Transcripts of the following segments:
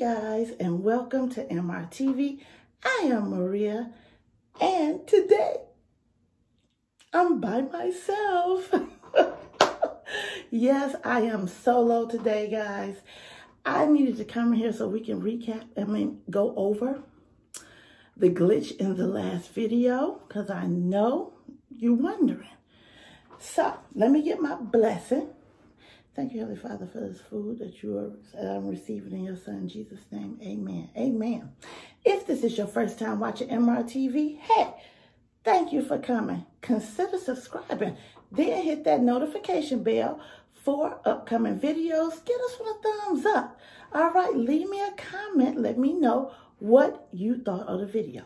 guys, and welcome to MRTV. I am Maria, and today I'm by myself. Yes, I am solo today, guys. I needed to come here so we can recap and go over the glitch in the last video, because I know you're wondering. So let me get my blessing. Thank you, Heavenly Father, for this food that you are receiving in your Son, Jesus' name. Amen. Amen. If this is your first time watching MRTV, hey, thank you for coming. Consider subscribing. Then hit that notification bell for upcoming videos. Give us a thumbs up. All right, leave me a comment. Let me know what you thought of the video.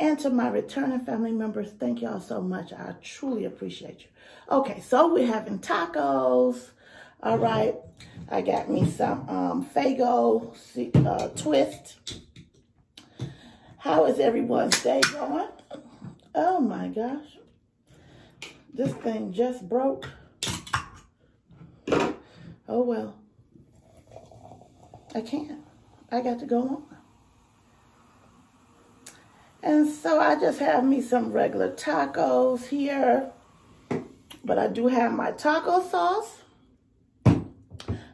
And to my returning family members, thank you all so much. I truly appreciate you. Okay, so we're having tacos. All right, I got me some Faygo twist. How is everyone's day going? Oh my gosh, this thing just broke. Oh well, I can't. I got to go on. And so I just have me some regular tacos here, but I do have my taco sauce.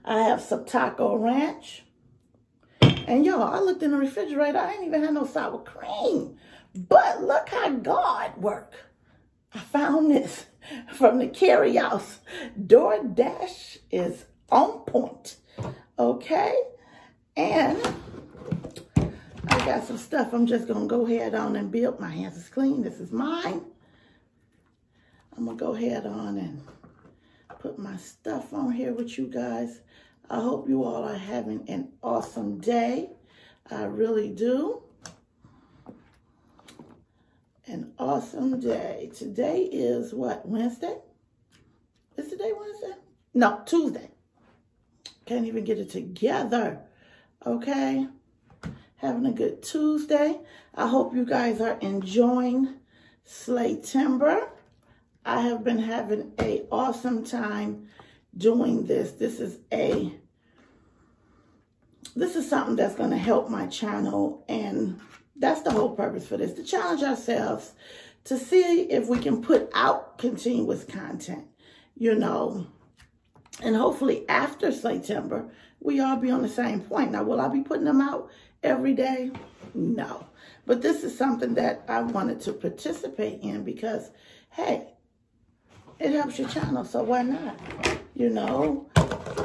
I have some taco ranch. And y'all, I looked in the refrigerator. I ain't even had no sour cream. But look how God work. I found this from the carry house. DoorDash is on point. Okay? And I got some stuff. I'm just going to go ahead on and build. My hands is clean. This is mine. I'm going to go ahead on and put my stuff on here with you guys. I hope you all are having an awesome day. I really do. An awesome day. Today is what, Wednesday? Is today Wednesday? No, Tuesday. Can't even get it together. Okay. Having a good Tuesday. I hope you guys are enjoying Slaytember. I have been having an awesome time doing this. This is something that's going to help my channel, and that's the whole purpose for this, to challenge ourselves to see if we can put out continuous content, you know, and hopefully after Slaytember, we all be on the same point. Now, will I be putting them out every day? No, but this is something that I wanted to participate in because, hey, it helps your channel, so why not? You know,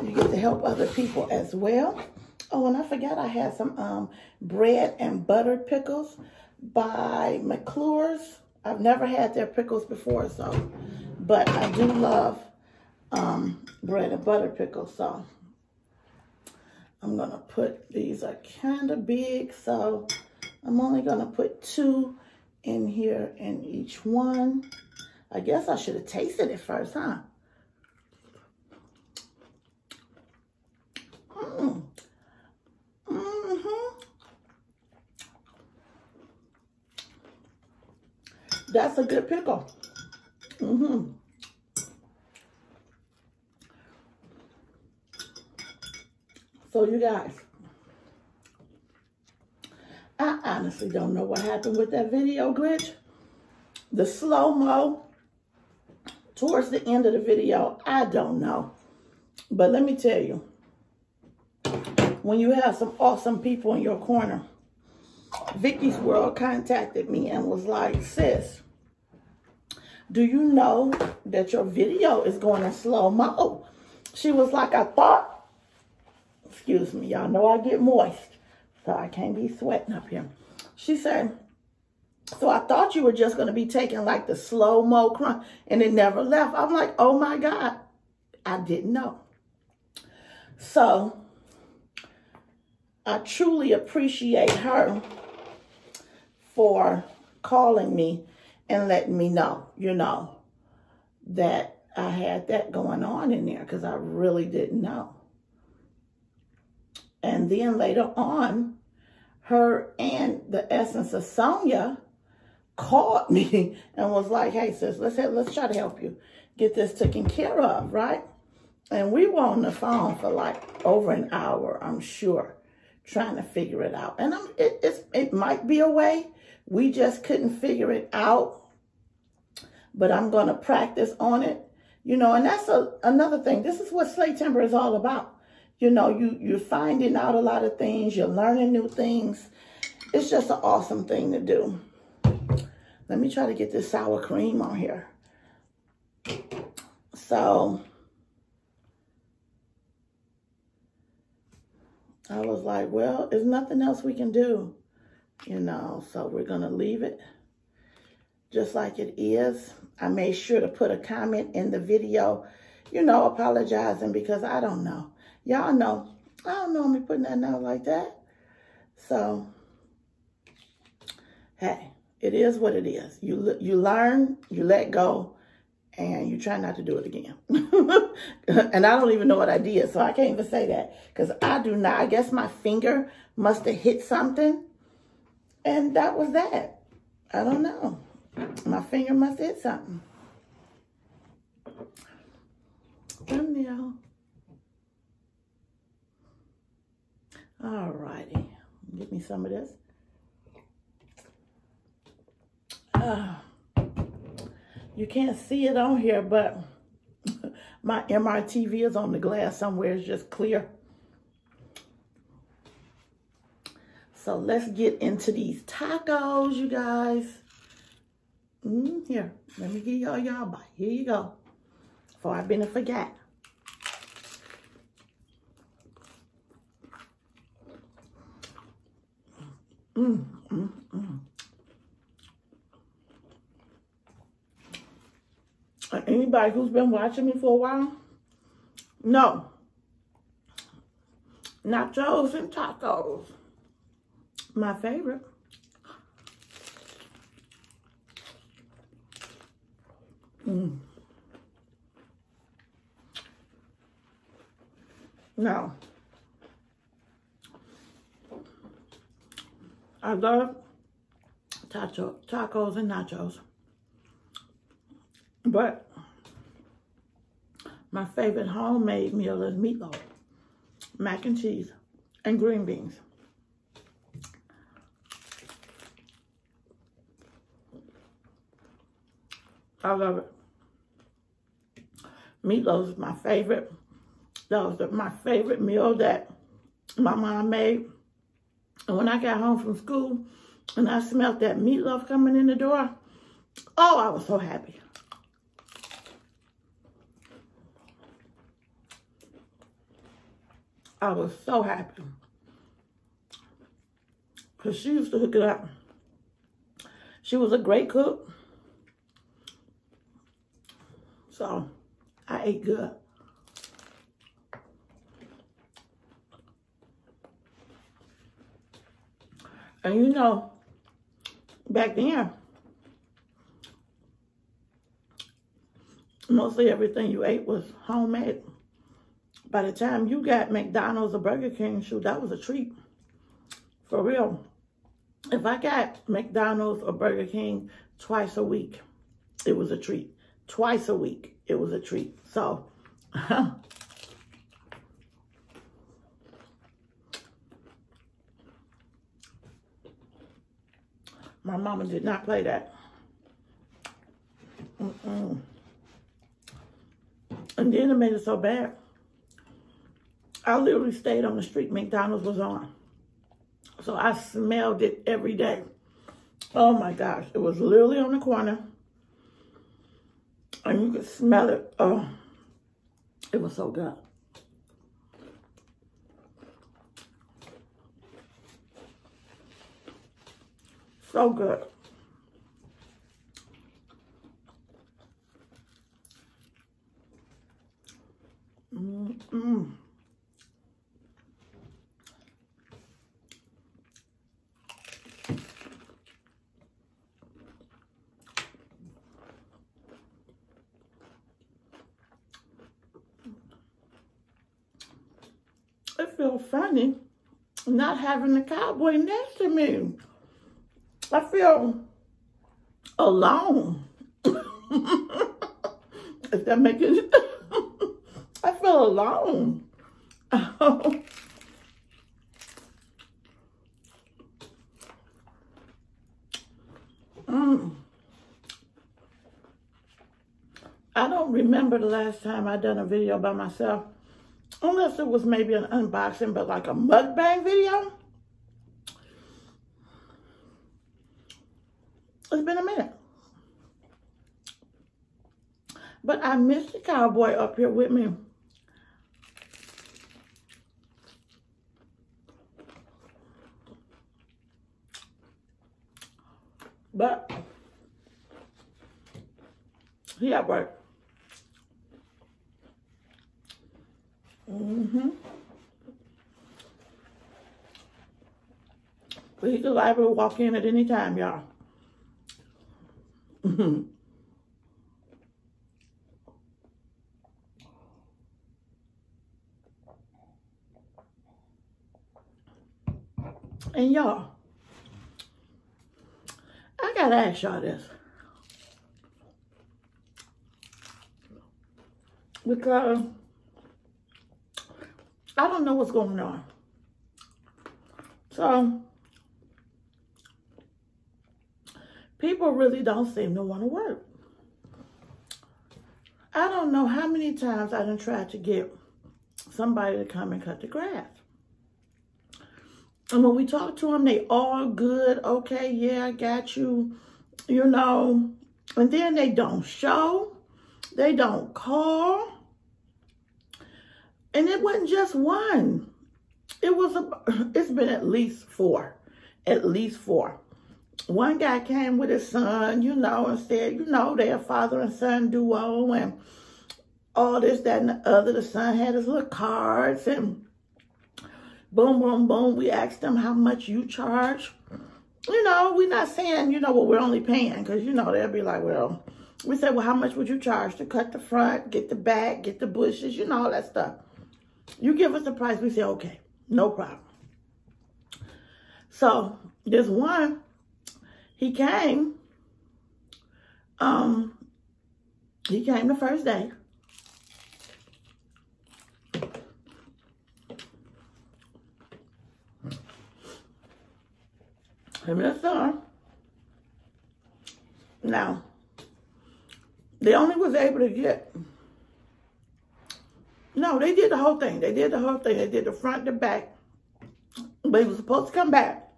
you get to help other people as well. Oh, and I forgot I had some bread and butter pickles by McClure's. I've never had their pickles before, so, but I do love bread and butter pickles, so I'm gonna put, these are kind of big, so I'm only gonna put two in here in each one. I guess I should have tasted it first, huh? Mm. Mm-hmm. That's a good pickle. Mm-hmm. So you guys, I honestly don't know what happened with that video glitch. The slow-mo towards the end of the video, I don't know. But let me tell you, when you have some awesome people in your corner, Vicky's World contacted me and was like, sis, do you know that your video is going in slow-mo? She was like, I thought, excuse me, y'all know I get moist, so I can't be sweating up here. She said, so I thought you were just going to be taking like the slow-mo crunch, and it never left. I'm like, oh my God, I didn't know. So I truly appreciate her for calling me and letting me know, you know, that I had that going on in there, because I really didn't know. And then later on, her and the Essence of Sonia called me and was like, hey sis, let's try to help you get this taken care of, right? And we were on the phone for like over an hour, I'm sure, trying to figure it out. And it might be a way. We just couldn't figure it out. But I'm going to practice on it. You know, and that's another thing. This is what Slaytember is all about. You know, you're finding out a lot of things. You're learning new things. It's just an awesome thing to do. Let me try to get this sour cream on here. So, I was like, well, there's nothing else we can do. You know, so we're going to leave it just like it is. I made sure to put a comment in the video, you know, apologizing because I don't know. Y'all know, I don't normally put nothing out like that. So, hey, it is what it is. You learn, you let go, and you try not to do it again. And I don't even know what I did, so I can't even say that. Because I do not, I guess my finger must have hit something. And that was that. I don't know. My finger must have hit something. Thumbnail. All righty. Give me some of this. You can't see it on here, but my MRTV is on the glass somewhere. It's just clear. So let's get into these tacos, you guys. Here, let me give y'all a bite. Here you go. Before I've been forgot. Anybody who's been watching me for a while, no, nachos and tacos, my favorite. No, I love tacos and nachos, but my favorite homemade meal is meatloaf, mac and cheese, and green beans. I love it. Meatloaf is my favorite. That was my favorite meal that my mom made. And when I got home from school and I smelled that meatloaf coming in the door, oh, I was so happy. I was so happy because she used to hook it up. She was a great cook. So I ate good. And you know, back then, mostly everything you ate was homemade. By the time you got McDonald's or Burger King, shoot, that was a treat. For real. If I got McDonald's or Burger King twice a week, it was a treat. Twice a week, it was a treat. So, my mama did not play that. And then it made it so bad. I literally stayed on the street McDonald's was on. So I smelled it every day. Oh my gosh. It was literally on the corner. And you could smell it. Oh, it was so good. So good. It feels funny not having the cowboy next to me. I feel alone. If that makes it, I feel alone. I don't remember the last time I done a video by myself, unless it was maybe an unboxing, but like a mukbang video. It's been a minute. But I miss the cowboy up here with me. But he at work. But he could liable to walk in at any time, y'all. And y'all, I gotta ask y'all this, because I don't know what's going on. So people really don't seem to want to work. I don't know how many times I done tried to get somebody to come and cut the grass. And when we talk to them, they all good, okay, yeah, I got you, you know. And then they don't show, they don't call. And it wasn't just one. It was, it's been at least four, One guy came with his son, you know, and said, you know, they're father and son duo and all this, that, and the other. The son had his little cards and boom, boom, boom. We asked them how much you charge. You know, we're not saying, you know, well, we're only paying, because, you know, they'll be like, well, we said, well, how much would you charge to cut the front, get the back, get the bushes, you know, all that stuff. You give us the price. We say, okay, no problem. So this one, he came. He came the first day. Him and his son. Now, they only was able to get, no, they did the whole thing. They did the whole thing. They did the front, the back. But he was supposed to come back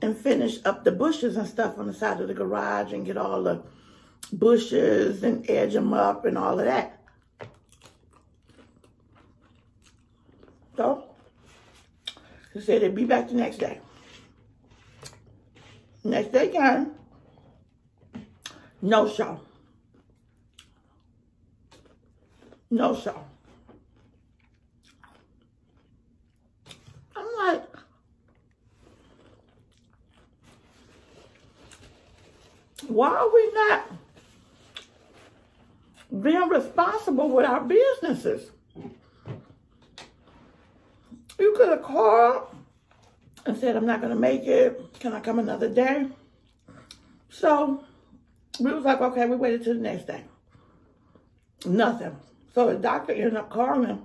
and finish up the bushes and stuff on the side of the garage and get all the bushes and edge them up and all of that. So, he said he'd be back the next day. Next day came, no show. No show. I'm like, why are we not being responsible with our businesses? You could have called and said, I'm not going to make it. Can I come another day? So we was like, okay, we waited till the next day. Nothing. So the doctor ended up calling him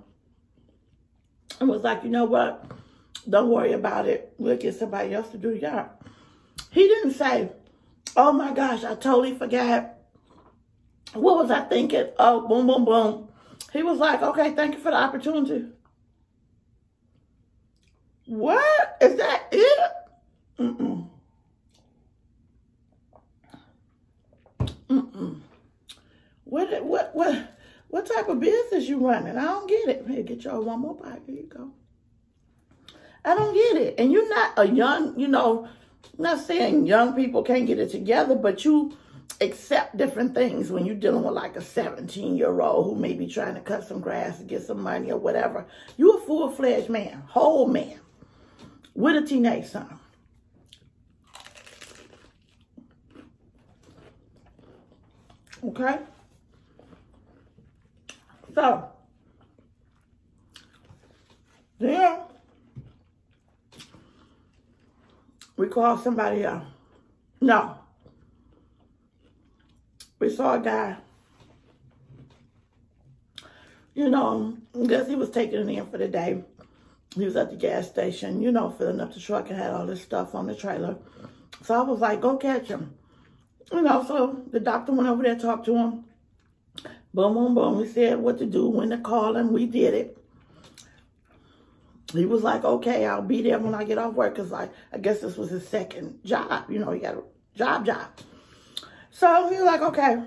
and was like, you know what? Don't worry about it. We'll get somebody else to do the job. He didn't say, oh my gosh, I totally forgot. What was I thinking? Oh, boom, boom, boom. He was like, okay, thank you for the opportunity. What? Is that it? What type of business you running? I don't get it. Here, get y'all one more bite. Here you go. I don't get it. And you're not a young, you know, I'm not saying young people can't get it together, but you accept different things when you're dealing with like a 17-year-old who may be trying to cut some grass and get some money or whatever. You're a full-fledged man, whole man, with a teenage son. Okay? So, then, we called somebody else. No. We saw a guy. You know, I guess he was taking it in for the day. He was at the gas station, you know, filling up the truck and had all this stuff on the trailer. So I was like, go catch him. And also, the doctor went over there, talked to him. Boom, boom, boom. He said what to do, when to call him. We did it. He was like, okay, I'll be there when I get off work. Because I guess this was his second job. You know, he got a job. So he was like, okay.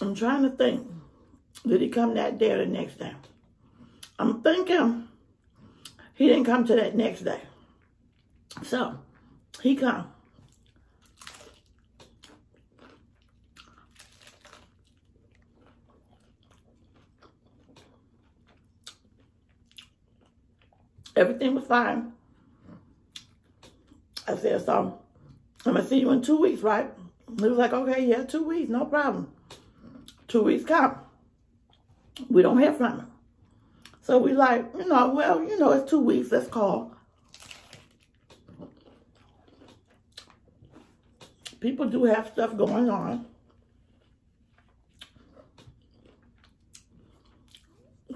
I'm trying to think, did he come that day or the next day? I'm thinking he didn't come to that next day. So, he come. Everything was fine. I said, so, I'm going to see you in 2 weeks, right? He was like, okay, yeah, 2 weeks, no problem. 2 weeks come. We don't hear from him. So we like, you know, well, you know, it's 2 weeks. Let's call. People do have stuff going on.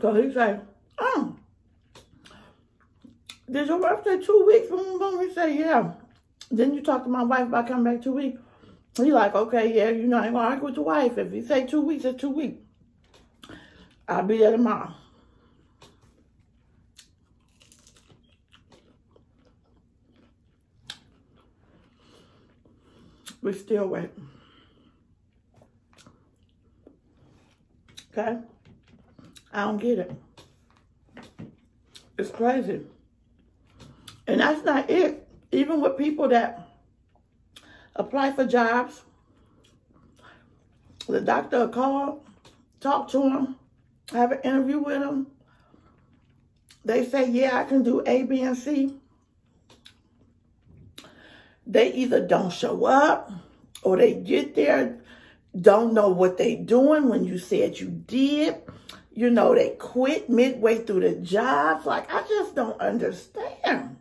So he say, oh, did your wife say 2 weeks? We say, yeah. Then you talk to my wife about coming back 2 weeks. He like, okay, yeah, you know, I ain't gonna argue with your wife. If you say 2 weeks, it's 2 weeks. I'll be there tomorrow. We still wait. Okay? I don't get it. It's crazy. And that's not it. Even with people that apply for jobs, the doctor will call, talk to him, have an interview with him. They say, yeah, I can do A, B, and C. They either don't show up or they get there, don't know what they're doing when you said you did. You know, they quit midway through the job. Like, I just don't understand.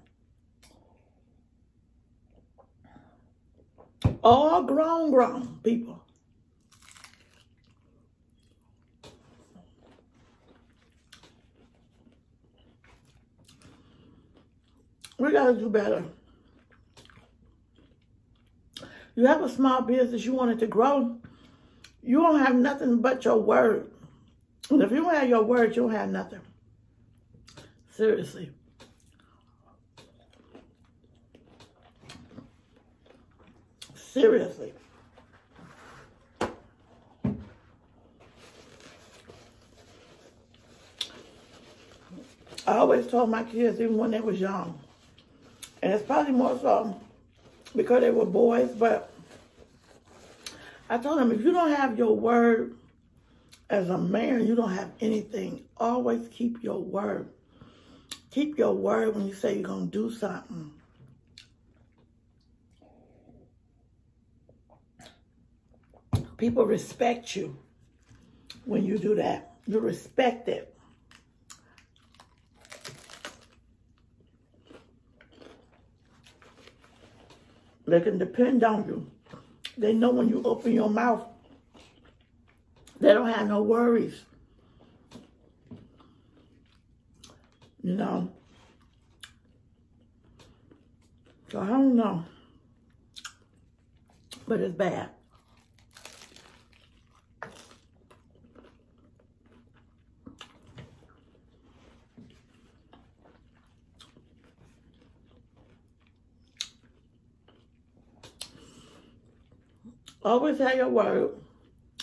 All grown people. We gotta do better. You have a small business, you want it to grow, you don't have nothing but your word. And if you don't have your word, you don't have nothing. Seriously. Seriously. I always told my kids, even when they was young, and it's probably more so because they were boys, but I told them, if you don't have your word as a man, you don't have anything. Always keep your word. Keep your word when you say you're going to do something. People respect you when you do that. You're respected. They can depend on you. They know when you open your mouth, they don't have no worries. You know? So I don't know. But it's bad. Always have your word.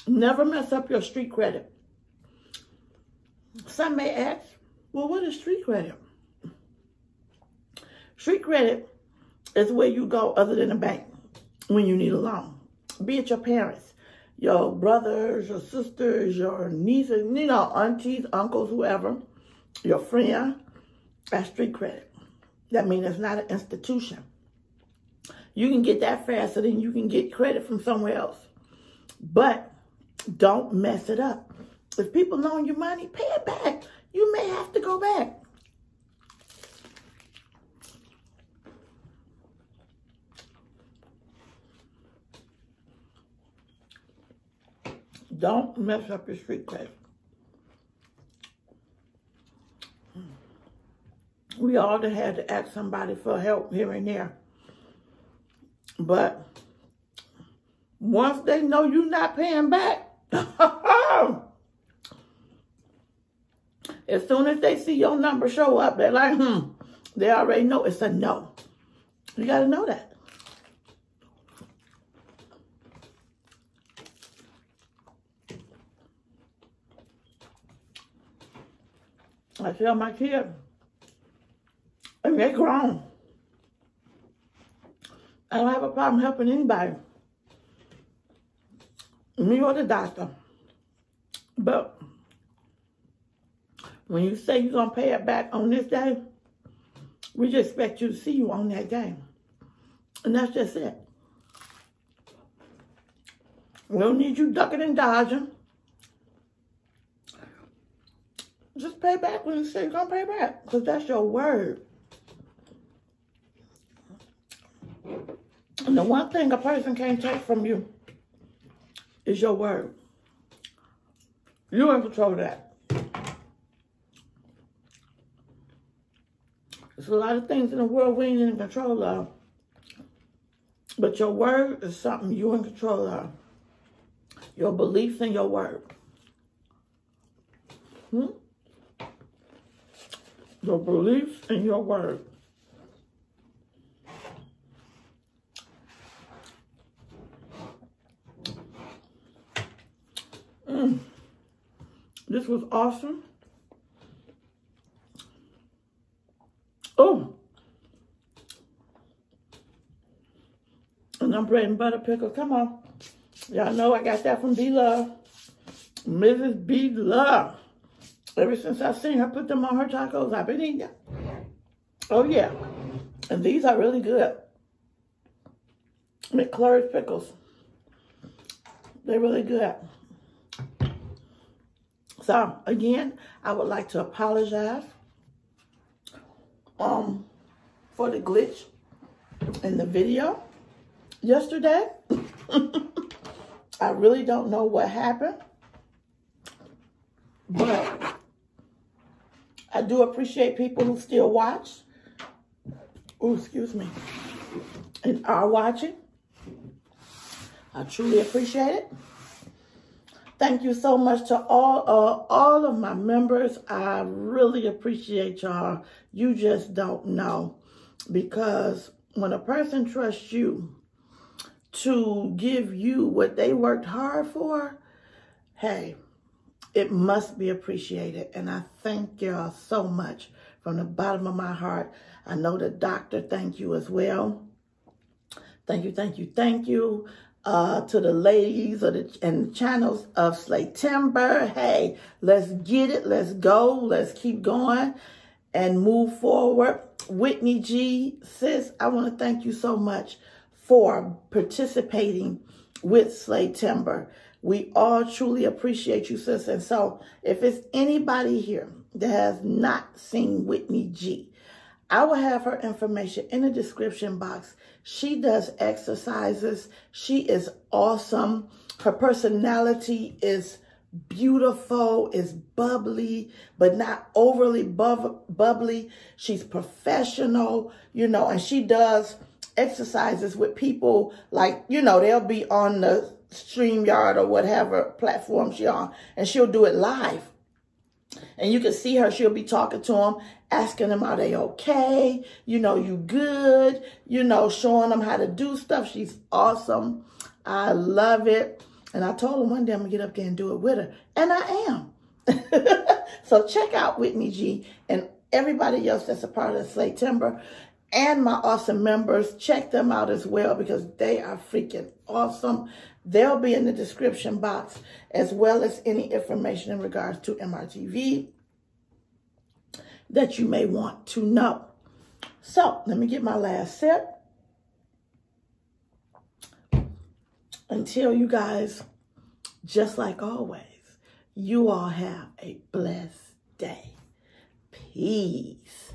Never mess up your street credit. Some may ask, well, what is street credit? Street credit is where you go other than a bank when you need a loan. Be it your parents, your brothers, your sisters, your nieces, you know, aunties, uncles, whoever, your friend, that's street credit. That means it's not an institution. You can get that faster than you can get credit from somewhere else. But don't mess it up. If people loan you money, pay it back. You may have to go back. Don't mess up your street taste. We all had to ask somebody for help here and there. But once they know you're not paying back, as soon as they see your number show up, they're like, they already know it's a no. You got to know that. I tell my kids, and they're grown. I don't have a problem helping anybody, me or the doctor. But when you say you're going to pay it back on this day, we just expect you to see you on that day. And that's just it. We don't need you ducking and dodging. Just pay back when you say you're going to pay back, because that's your word. And the one thing a person can't take from you is your word. You're in control of that. There's a lot of things in the world we ain't in control of, but your word is something you're in control of. Your beliefs and your word. Your beliefs and your word. This was awesome. Oh, and I'm bread and butter pickles. Come on. Y'all know I got that from B-Love. Mrs. B-Love. Ever since I've seen her put them on her tacos, I've been eating them. Oh, yeah. And these are really good. McClure's pickles. They're really good. So, again, I would like to apologize for the glitch in the video yesterday. I really don't know what happened. But I do appreciate people who still watch. Oh, excuse me. And are watching. I truly appreciate it. Thank you so much to all of my members. I really appreciate y'all. You just don't know. Because when a person trusts you to give you what they worked hard for, hey, it must be appreciated, and I thank y'all so much from the bottom of my heart. I know the doctor, thank you as well. Thank you, thank you, thank you to the ladies and the channels of Slaytember. Hey, let's get it, let's go, let's keep going and move forward. Whitney G, sis, I want to thank you so much for participating with Slaytember. We all truly appreciate you, sis. And so if it's anybody here that has not seen Whitney G, I will have her information in the description box. She does exercises. She is awesome. Her personality is beautiful, is bubbly, but not overly bubbly. She's professional, you know, and she does exercises with people like, you know, they'll be on the StreamYard or whatever platform she's on, and she'll do it live. And you can see her, she'll be talking to them, asking them, are they okay? You know, you good? You know, showing them how to do stuff. She's awesome. I love it. And I told her one day I'm going to get up there and do it with her. And I am. So check out Whitney G and everybody else that's a part of Slaytember. And my awesome members, check them out as well because they are freaking awesome. They'll be in the description box as well as any information in regards to MRTV that you may want to know. So let me get my last sip. Until you guys, just like always, you all have a blessed day. Peace.